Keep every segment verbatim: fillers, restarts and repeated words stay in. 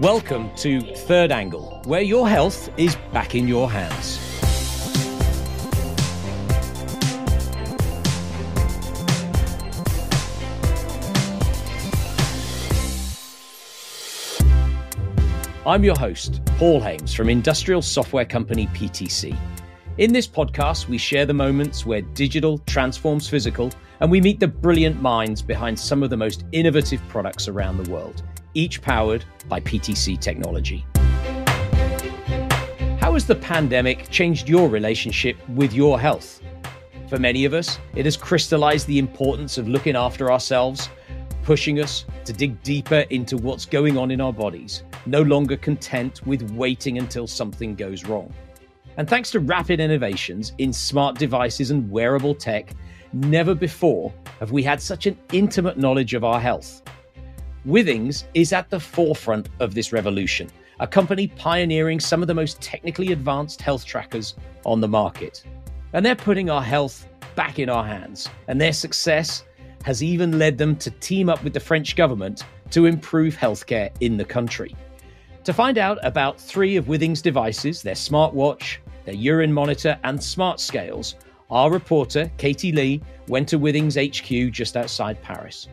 Welcome to Third Angle, where your health is back in your hands. I'm your host, Paul Haimes, from industrial software company P T C. In this podcast, we share the moments where digital transforms physical, and we meet the brilliant minds behind some of the most innovative products around the world, each powered by P T C technology. How has the pandemic changed your relationship with your health? For many of us, it has crystallized the importance of looking after ourselves, pushing us to dig deeper into what's going on in our bodies, no longer content with waiting until something goes wrong. And thanks to rapid innovations in smart devices and wearable tech, never before have we had such an intimate knowledge of our health. Withings is at the forefront of this revolution, a company pioneering some of the most technically advanced health trackers on the market. And they're putting our health back in our hands, and their success has even led them to team up with the French government to improve healthcare in the country. To find out about three of Withings' devices, their smartwatch, their urine monitor, and smart scales, our reporter, Katie Lee, went to Withings H Q just outside Paris.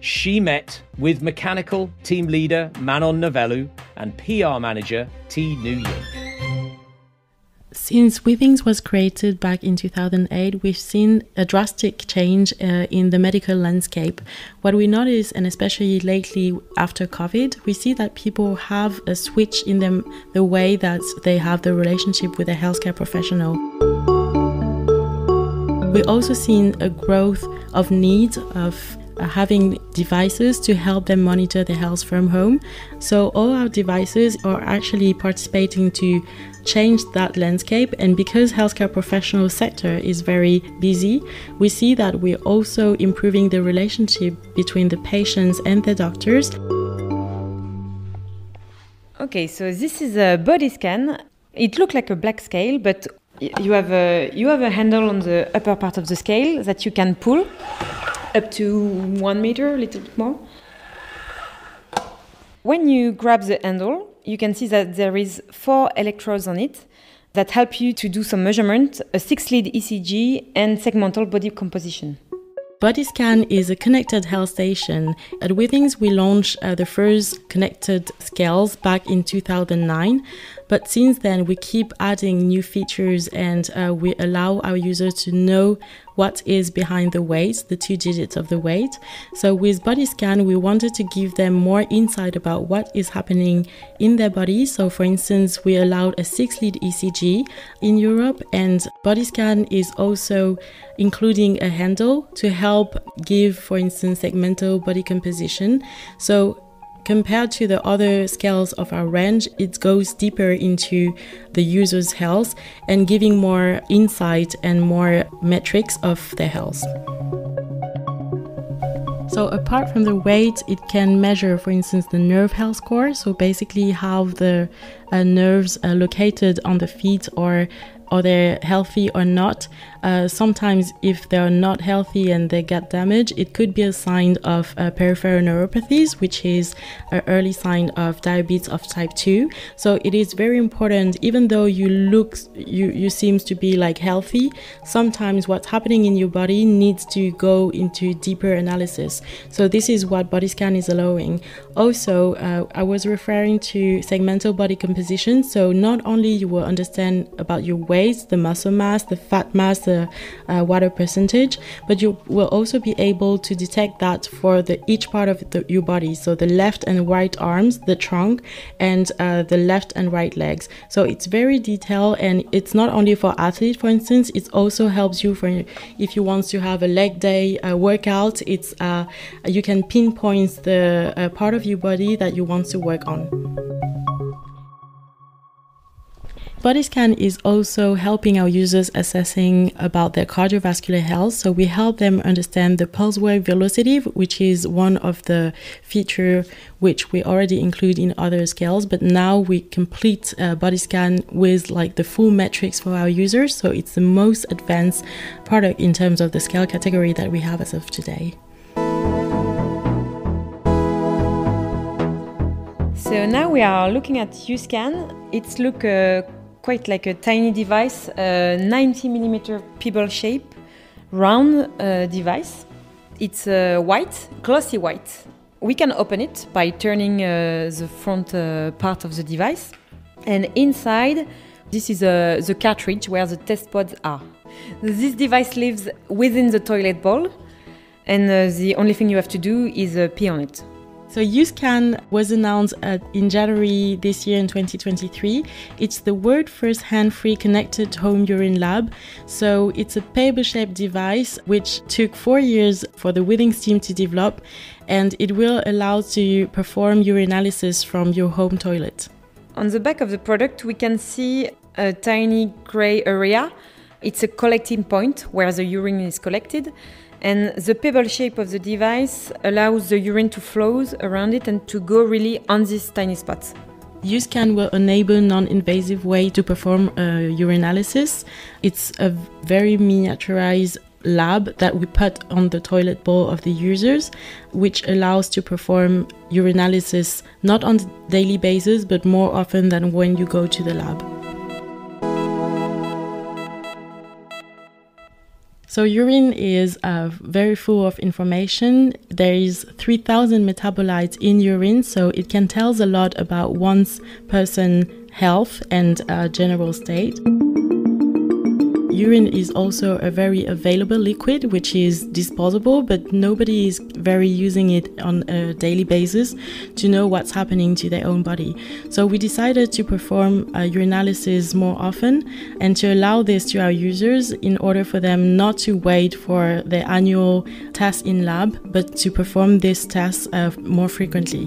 She met with mechanical team leader Manon Navellou and P R manager Thi Nguyen. Since Withings was created back in two thousand eight, we've seen a drastic change uh, in the medical landscape. What we notice, and especially lately after COVID, we see that people have a switch in them, the way that they have the relationship with a healthcare professional. We've also seen a growth of needs of having devices to help them monitor their health from home. So all our devices are actually participating to change that landscape, and because healthcare professional sector is very busy, we see that we're also improving the relationship between the patients and the doctors. Okay, so this is a body scan. It looked like a black scale, but you have a you have a handle on the upper part of the scale that you can pull up to one meter, a little bit more. When you grab the handle, you can see that there is four electrodes on it that help you to do some measurement, a six-lead E C G and segmental body composition. BodyScan is a connected health station. At Withings, we launched uh, the first connected scales back in two thousand nine, but since then we keep adding new features, and uh, we allow our users to know what is behind the weight, the two digits of the weight. So with BodyScan, we wanted to give them more insight about what is happening in their body. So for instance, we allowed a six-lead E C G in Europe, and BodyScan is also including a handle to help give, for instance, segmental body composition. So compared to the other scales of our range, it goes deeper into the user's health and giving more insight and more metrics of their health. So apart from the weight, it can measure, for instance, the nerve health score. So basically how the uh, nerves are located on the feet, or are they healthy or not. Uh, sometimes if they're not healthy and they get damaged, it could be a sign of uh, peripheral neuropathies, which is an early sign of diabetes of type two. So it is very important, even though you look, you, you seem to be like healthy, sometimes what's happening in your body needs to go into deeper analysis. So this is what BodyScan is allowing. Also, uh, I was referring to segmental body composition. So not only you will understand about your weight, the muscle mass, the fat mass, the uh, water percentage, but you will also be able to detect that for the each part of the, your body. So the left and right arms, the trunk, and uh, the left and right legs. So it's very detailed, and it's not only for athletes, for instance, it also helps you for if you want to have a leg day uh, workout. It's uh, you can pinpoint the uh, part of your body that you want to work on. BodyScan is also helping our users assessing about their cardiovascular health. So we help them understand the pulse wave velocity, which is one of the feature which we already include in other scales, but now we complete uh, BodyScan with like the full metrics for our users. So it's the most advanced product in terms of the scale category that we have as of today. So now we are looking at U-Scan. It's look uh, quite like a tiny device, a ninety millimeter pebble shape, round uh, device. It's uh, white, glossy white. We can open it by turning uh, the front uh, part of the device. And inside, this is uh, the cartridge where the test pods are. This device lives within the toilet bowl, and uh, the only thing you have to do is uh, pee on it. So U-Scan was announced at, in January this year in twenty twenty-three. It's the world's first hand-free connected home urine lab. So it's a paper-shaped device which took four years for the Withings team to develop, and it will allow to perform urinalysis from your home toilet. On the back of the product we can see a tiny grey area. It's a collecting point where the urine is collected. And the pebble shape of the device allows the urine to flow around it and to go really on these tiny spots. U-Scan will enable non-invasive way to perform a urinalysis. It's a very miniaturized lab that we put on the toilet bowl of the users, which allows to perform urinalysis not on a daily basis, but more often than when you go to the lab. So urine is uh, very full of information. There is three thousand metabolites in urine, so it can tell a lot about one's person's health and uh, general state. Urine is also a very available liquid, which is disposable, but nobody is very using it on a daily basis to know what's happening to their own body. So we decided to perform uh, urinalysis more often and to allow this to our users in order for them not to wait for their annual test in lab, but to perform this test uh, more frequently.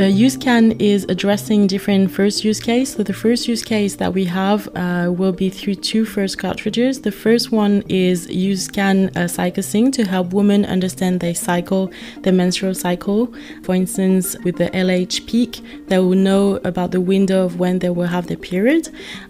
Uh, U-Scan is addressing different first use case. So the first use case that we have uh, will be through two first cartridges. The first one is U-Scan uh, Cyclesync to help women understand their cycle, their menstrual cycle. For instance, with the L H peak, they will know about the window of when they will have their period.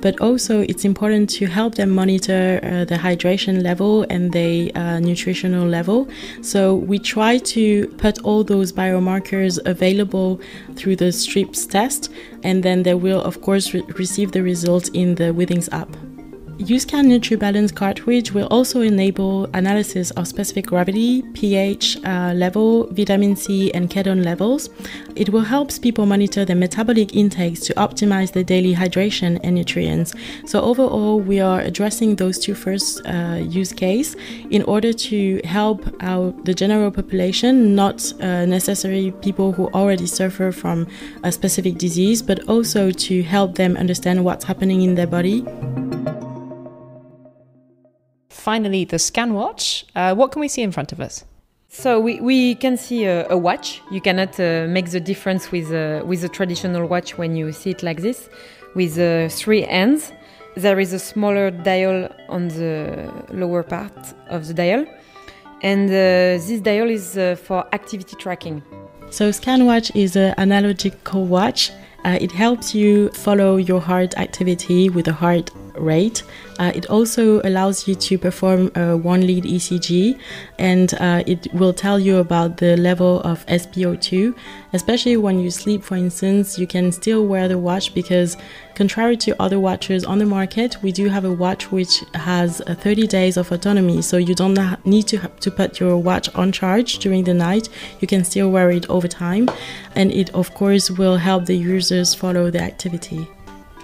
But also it's important to help them monitor uh, their hydration level and their uh, nutritional level. So we try to put all those biomarkers available through the strips test, and then they will of course re receive the results in the Withings app. U-Scan NutriBalance cartridge will also enable analysis of specific gravity, pH uh, level, vitamin C and ketone levels. It will help people monitor their metabolic intakes to optimize their daily hydration and nutrients. So overall, we are addressing those two first uh, use case in order to help out the general population, not uh, necessarily people who already suffer from a specific disease, but also to help them understand what's happening in their body. Finally, the ScanWatch. Uh, what can we see in front of us? So we, we can see a, a watch. You cannot uh, make the difference with a, with a traditional watch when you see it like this, with uh, three hands. There is a smaller dial on the lower part of the dial. And uh, this dial is uh, for activity tracking. So ScanWatch is an analogical watch. Uh, it helps you follow your heart activity with a heart rate. Uh, it also allows you to perform a one-lead E C G, and uh, it will tell you about the level of S P O two. Especially when you sleep, for instance, you can still wear the watch because, contrary to other watches on the market, we do have a watch which has thirty days of autonomy, so you don't need to have to put your watch on charge during the night. You can still wear it over time, and it of course will help the users follow the activity.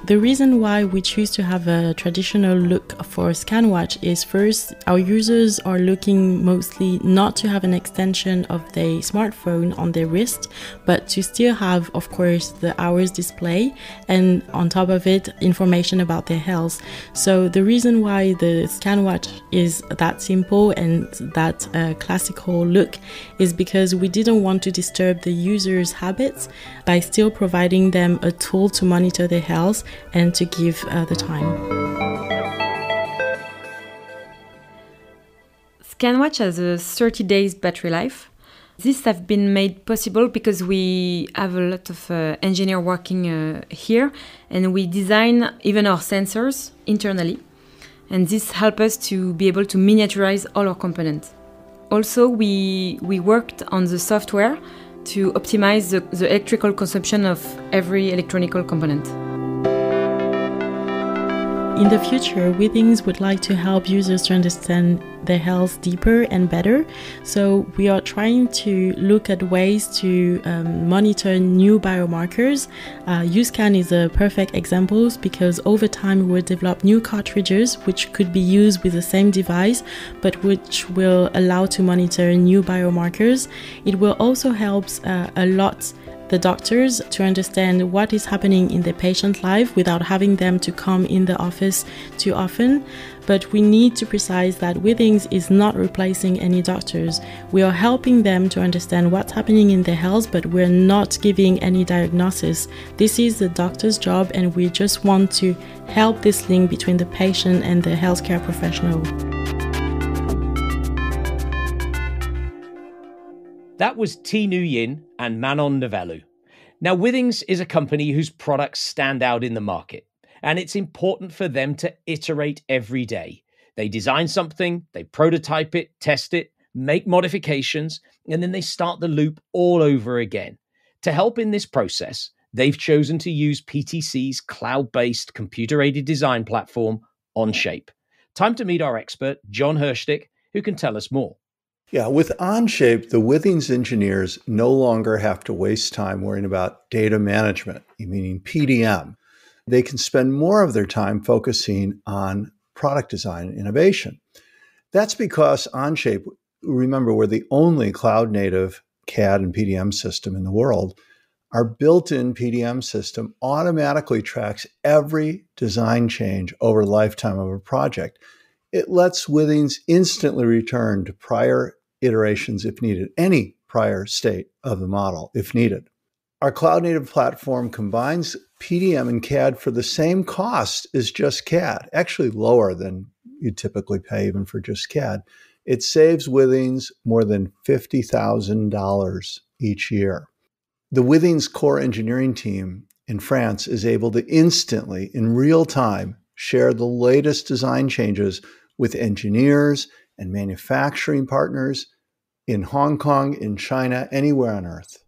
The reason why we choose to have a traditional look for ScanWatch is, first, our users are looking mostly not to have an extension of their smartphone on their wrist, but to still have, of course, the hours display and on top of it, information about their health. So the reason why the ScanWatch is that simple and that uh, classical look is because we didn't want to disturb the users' habits by still providing them a tool to monitor their health and to give uh, the time. ScanWatch has a thirty days battery life. This has been made possible because we have a lot of uh, engineers working uh, here, and we design even our sensors internally. And this helps us to be able to miniaturize all our components. Also, we, we worked on the software to optimize the, the electrical consumption of every electronical component. In the future, Withings would like to help users to understand their health deeper and better. So we are trying to look at ways to um, monitor new biomarkers. Uh, U-Scan is a perfect example because over time we will develop new cartridges which could be used with the same device but which will allow to monitor new biomarkers. It will also help uh, a lot the doctors to understand what is happening in their patient's life without having them to come in the office too often. But we need to precise that Withings is not replacing any doctors. We are helping them to understand what's happening in their health, but we're not giving any diagnosis. This is the doctor's job, and we just want to help this link between the patient and the healthcare professional. That was Thi Nguyen and Manon Navellou. Now, Withings is a company whose products stand out in the market, and it's important for them to iterate every day. They design something, they prototype it, test it, make modifications, and then they start the loop all over again. To help in this process, they've chosen to use P T C's cloud-based computer-aided design platform, Onshape. Time to meet our expert, Jon Hirschtick, who can tell us more. Yeah, with Onshape, the Withings engineers no longer have to waste time worrying about data management, meaning P D M. They can spend more of their time focusing on product design and innovation. That's because Onshape, remember, we're the only cloud-native C A D and P D M system in the world. Our built-in P D M system automatically tracks every design change over the lifetime of a project. It lets Withings instantly return to prior iterations if needed, any prior state of the model if needed. Our cloud-native platform combines P D M and C A D for the same cost as just C A D, actually lower than you typically pay even for just C A D. It saves Withings more than fifty thousand dollars each year. The Withings core engineering team in France is able to instantly, in real time, share the latest design changes with engineers and manufacturing partners in Hong Kong, in China, anywhere on Earth.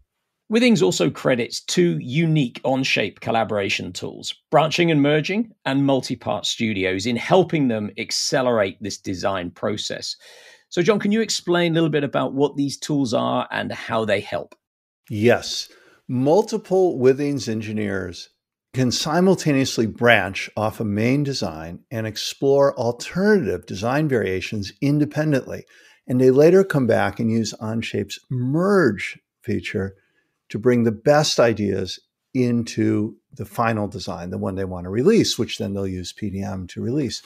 Withings also credits two unique Onshape collaboration tools, Branching and Merging and Multipart Studios, in helping them accelerate this design process. So, Jon, can you explain a little bit about what these tools are and how they help? Yes. Multiple Withings engineers can simultaneously branch off a main design and explore alternative design variations independently. And they later come back and use Onshape's merge feature to bring the best ideas into the final design, the one they want to release, which then they'll use P D M to release.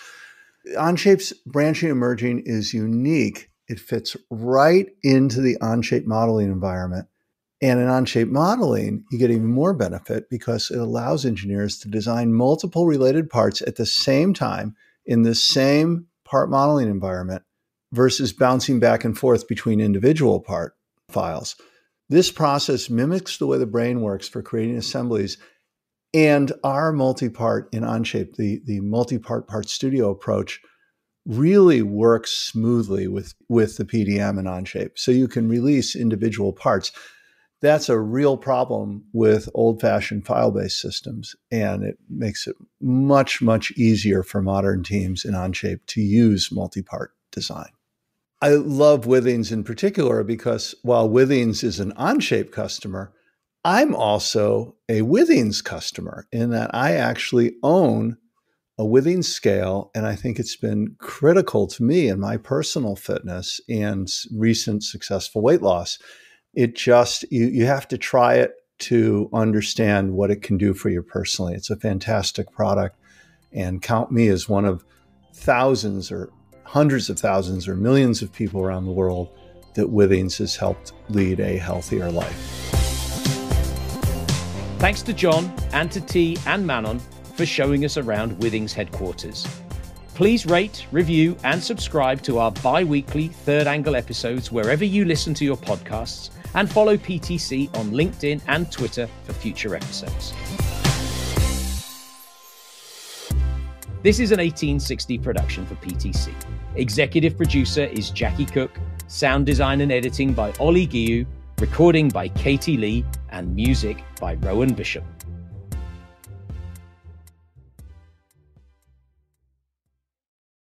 Onshape's branching and merging is unique. It fits right into the Onshape modeling environment. And in Onshape modeling, you get even more benefit because it allows engineers to design multiple related parts at the same time in the same part modeling environment versus bouncing back and forth between individual part files. This process mimics the way the brain works for creating assemblies, and our multipart in Onshape, the, the multipart part studio approach, really works smoothly with, with the P D M in Onshape. So you can release individual parts. That's a real problem with old-fashioned file-based systems, and it makes it much, much easier for modern teams in Onshape to use multi-part design. I love Withings in particular because while Withings is an Onshape customer, I'm also a Withings customer in that I actually own a Withings scale, and I think it's been critical to me in my personal fitness and recent successful weight loss. It just, you, you have to try it to understand what it can do for you personally. It's a fantastic product, and count me as one of thousands or hundreds of thousands or millions of people around the world that Withings has helped lead a healthier life. Thanks to Jon and to Thi and Manon for showing us around Withings headquarters. Please rate, review, and subscribe to our bi-weekly Third Angle episodes wherever you listen to your podcasts, and follow P T C on LinkedIn and Twitter for future episodes. This is an eighteen sixty production for P T C. Executive producer is Jacqui Cook, sound design and editing by Ollie Guillou, recording by Katie Lee, and music by Rowan Bishop.